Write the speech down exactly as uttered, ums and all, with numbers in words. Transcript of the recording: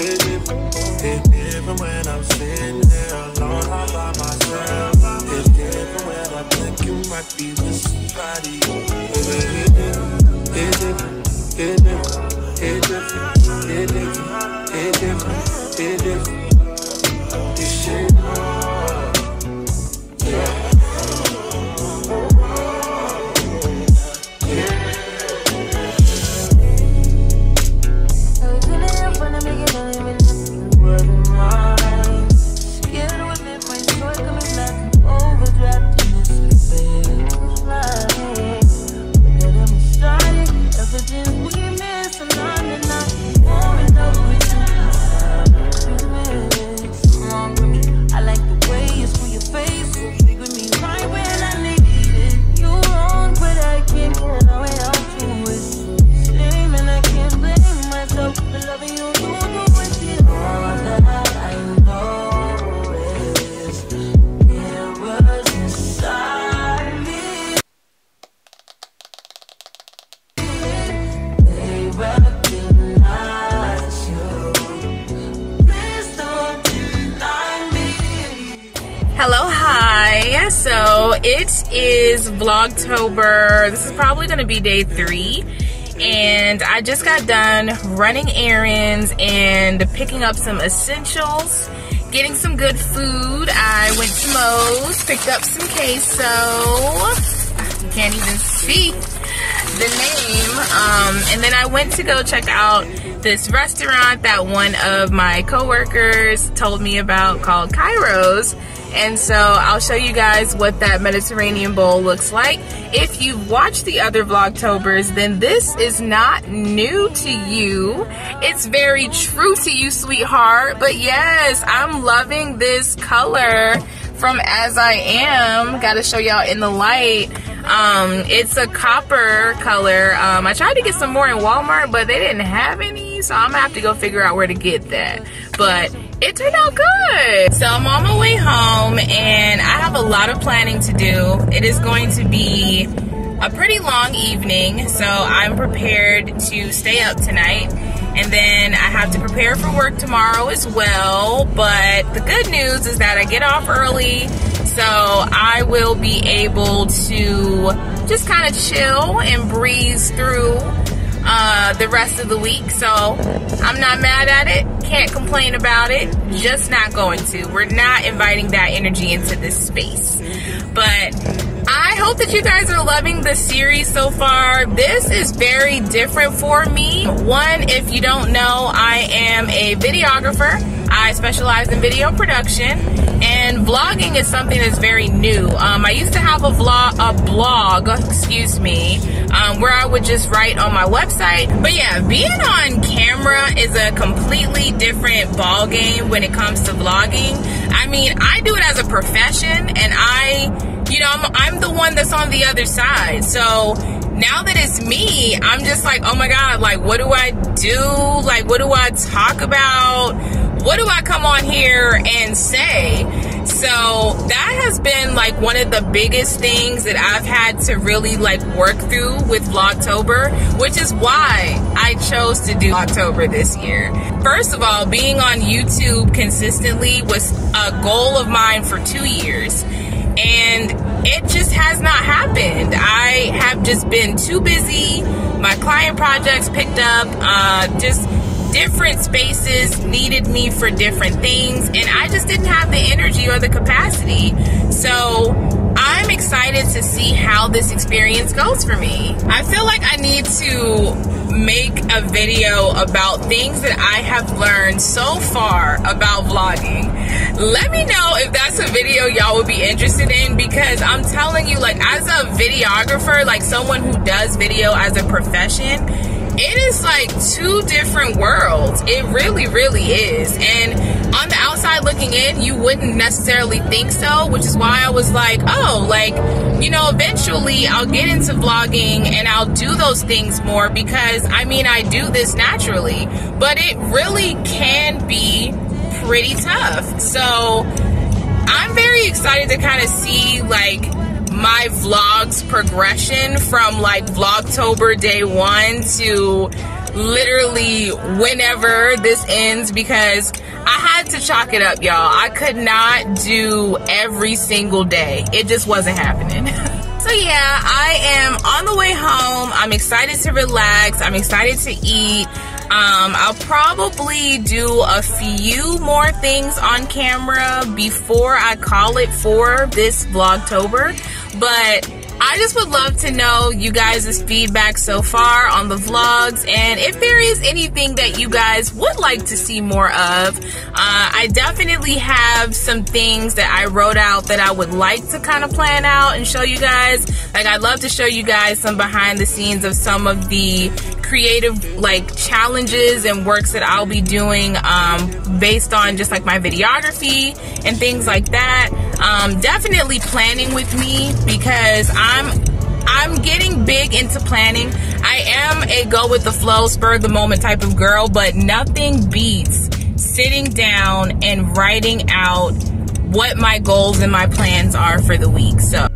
It's different when I'm sitting there alone all by myself. It's different when I think you might be with somebody. It's different, it's different, it's different, it's different, it's different, it's different, it's different. This shit hard, yeah. Hello, hi. So it is Vlogtober. This is probably gonna be day three. And I just got done running errands and picking up some essentials, getting some good food. I went to Mo's, picked up some queso. You can't even see the name. Um, and then I went to go check out this restaurant that one of my coworkers told me about called Kairo's. And so I'll show you guys what that Mediterranean bowl looks like. If you've watched the other Vlogtobers, then this is not new to you. It's very true to you, sweetheart. But yes, I'm loving this color from As I Am. Gotta show y'all in the light. Um, it's a copper color. Um, I tried to get some more in Walmart, but they didn't have any. So I'm gonna have to go figure out where to get that. But it turned out good. So I'm on my way home and I have a lot of planning to do. It is going to be a pretty long evening, so I'm prepared to stay up tonight. And then I have to prepare for work tomorrow as well. But the good news is that I get off early, so I will be able to just kind of chill and breeze through Uh, the rest of the week. So I'm not mad at it, can't complain about it, just not going to. We're not inviting that energy into this space. But I hope that you guys are loving the series so far. This is very different for me. One, if you don't know, I am a videographer. I specialize in video production, and vlogging is something that's very new. Um, I used to have a vlog, a blog, excuse me, um, where I would just write on my website. But yeah, being on camera is a completely different ball game when it comes to vlogging. I mean, I do it as a profession, and I, you know, I'm, I'm the one that's on the other side. So now that it's me, I'm just like, oh my God, like, what do I do? Like, what do I talk about? What do I come on here and say? So that has been like one of the biggest things that I've had to really like work through with Vlogtober, which is why I chose to do Vlogtober this year. First of all, being on YouTube consistently was a goal of mine for two years. And it just has not happened. I have just been too busy. My client projects picked up, uh, just different spaces needed me for different things, and I just didn't have the energy or the capacity. So I'm excited to see how this experience goes for me. I feel like I need to make a video about things that I have learned so far about vlogging. Let me know if that's a video y'all would be interested in, because I'm telling you, like, as a videographer, like someone who does video as a profession, it is like two different worlds. It really, really is. And on the outside looking in, you wouldn't necessarily think so, which is why I was like, oh, like, you know, eventually I'll get into vlogging and I'll do those things more, because I mean, I do this naturally, but it really can be pretty tough. So I'm very excited to kind of see like my vlog's progression from like Vlogtober day one to literally whenever this ends, because I had to chalk it up, y'all. I could not do every single day. It just wasn't happening. So yeah, I am on the way home. I'm excited to relax. I'm excited to eat. Um, I'll probably do a few more things on camera before I call it for this Vlogtober, but I just would love to know you guys' feedback so far on the vlogs, and if there is anything that you guys would like to see more of. Uh, I definitely have some things that I wrote out that I would like to kind of plan out and show you guys. Like, I'd love to show you guys some behind the scenes of some of the creative, like, challenges and works that I'll be doing um, based on just like my videography and things like that. Um, definitely planning with me, because I'm I'm getting big into planning. I am a go with the flow, spur of the moment type of girl, but nothing beats sitting down and writing out what my goals and my plans are for the week. So